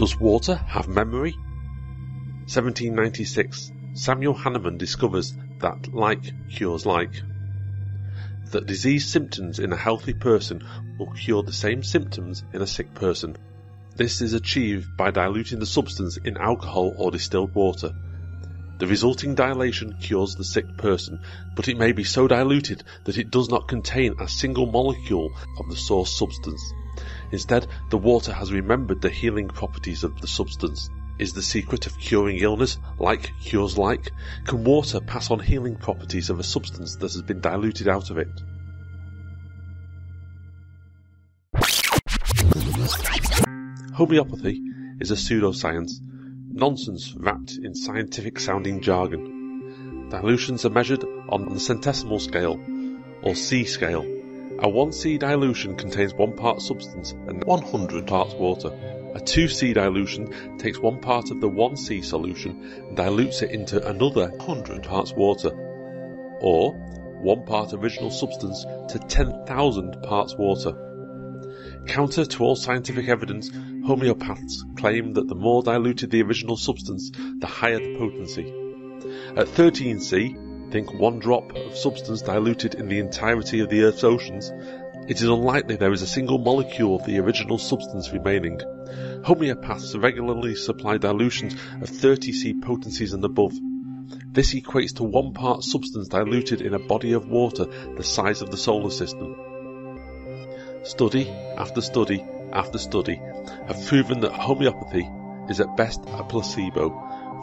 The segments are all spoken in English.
Does water have memory? 1796. Samuel Hahnemann discovers that like cures like. That disease symptoms in a healthy person will cure the same symptoms in a sick person. This is achieved by diluting the substance in alcohol or distilled water. The resulting dilation cures the sick person, but it may be so diluted that it does not contain a single molecule of the source substance. Instead, the water has remembered the healing properties of the substance. Is the secret of curing illness like cures like? Can water pass on healing properties of a substance that has been diluted out of it? Homeopathy is a pseudoscience. Nonsense wrapped in scientific-sounding jargon. Dilutions are measured on the centesimal scale, or C scale. A 1C dilution contains 1 part substance and 100 parts water. A 2C dilution takes 1 part of the 1C solution and dilutes it into another 100 parts water, or 1 part original substance to 10,000 parts water. Counter to all scientific evidence, homeopaths claim that the more diluted the original substance, the higher the potency. At 13C, think 1 drop of substance diluted in the entirety of the Earth's oceans, it is unlikely there is a single molecule of the original substance remaining. Homeopaths regularly supply dilutions of 30C potencies and above. This equates to 1 part substance diluted in a body of water the size of the solar system. Study after study after study have proven that homeopathy is at best a placebo,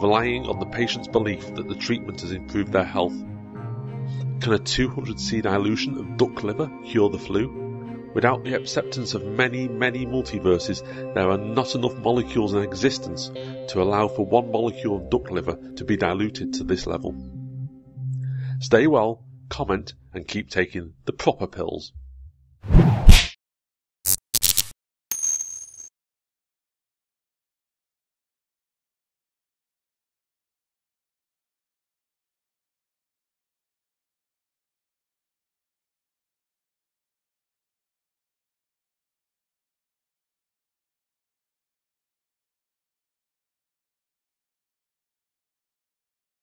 relying on the patient's belief that the treatment has improved their health. Can a 200C dilution of duck liver cure the flu? Without the acceptance of many multiverses, there are not enough molecules in existence to allow for 1 molecule of duck liver to be diluted to this level. Stay well, comment, and keep taking the proper pills.